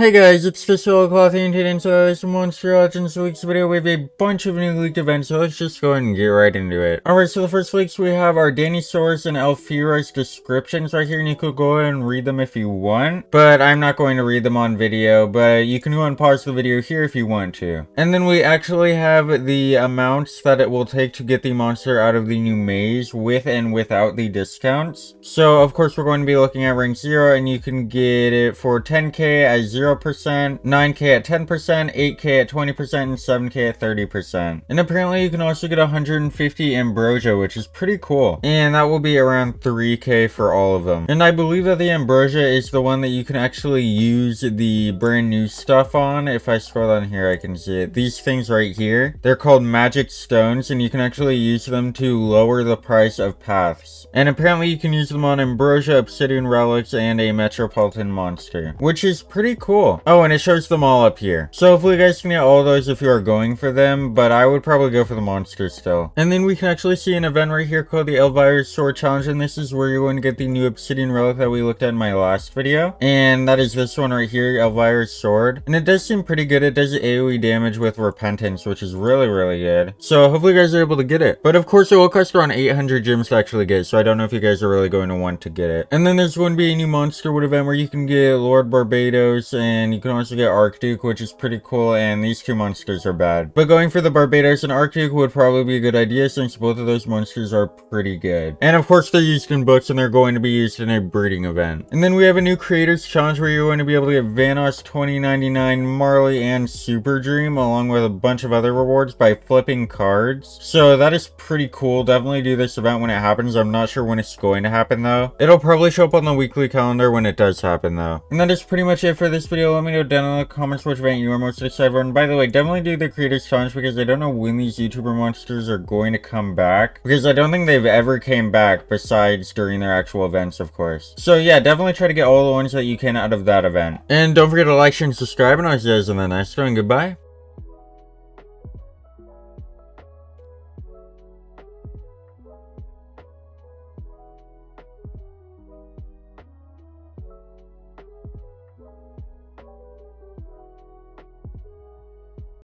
Hey guys, it's DisloyalCloth and today I'm sorry some Monster Legends week's video. We have a bunch of new leaked events, so let's just go ahead and get right into it. Alright, so the first leaks we have are Denysaurus and Elvira's descriptions right here, and you could go ahead and read them if you want, but I'm not going to read them on video, but you can go and pause the video here if you want to. And then we actually have the amounts that it will take to get the monster out of the new maze with and without the discounts. So of course we're going to be looking at rank 0, and you can get it for 10k at 0%, 9k at 10%, 8k at 20%, and 7k at 30%. And apparently you can also get 150 Ambrosia, which is pretty cool. And that will be around 3k for all of them. And I believe that the Ambrosia is the one that you can actually use the brand new stuff on. If I scroll down here, I can see it. These things right here, they're called Magic Stones, and you can actually use them to lower the price of paths. And apparently you can use them on Ambrosia, Obsidian Relics, and a Metropolitan Monster, which is pretty cool. Oh, and it shows them all up here. So hopefully you guys can get all those if you are going for them, but I would probably go for the monsters still. And then we can actually see an event right here called the Elvira's Sword Challenge, and this is where you're going to get the new Obsidian Relic that we looked at in my last video. And that is this one right here, Elvira's Sword. And it does seem pretty good. It does AoE damage with Repentance, which is really, really good. So hopefully you guys are able to get it. But of course, it will cost around 800 gems to actually get it, so I don't know if you guys are really going to want to get it. And then there's going to be a new Monsterwood event where you can get Lord Barbados, and you can also get Archduke, which is pretty cool, and these two monsters are bad. But going for the Barbados and Archduke would probably be a good idea, since both of those monsters are pretty good. And of course they're used in books, and they're going to be used in a breeding event. And then we have a new Creators Challenge where you're going to be able to get Vanoss 2099, Marley, and Super Dream, along with a bunch of other rewards by flipping cards. So that is pretty cool. Definitely do this event when it happens. I'm not sure when it's going to happen though. It'll probably show up on the weekly calendar when it does happen though. And that is pretty much it for this video. Let me know down in the comments which event you are most excited for. And by the way, definitely do the Creators Challenge, because I don't know when these YouTuber monsters are going to come back, because I don't think they've ever came back besides during their actual events, of course. So yeah, definitely try to get all the ones that you can out of that event. And don't forget to like, share, and subscribe, and I'll see you guys in the next one. Goodbye.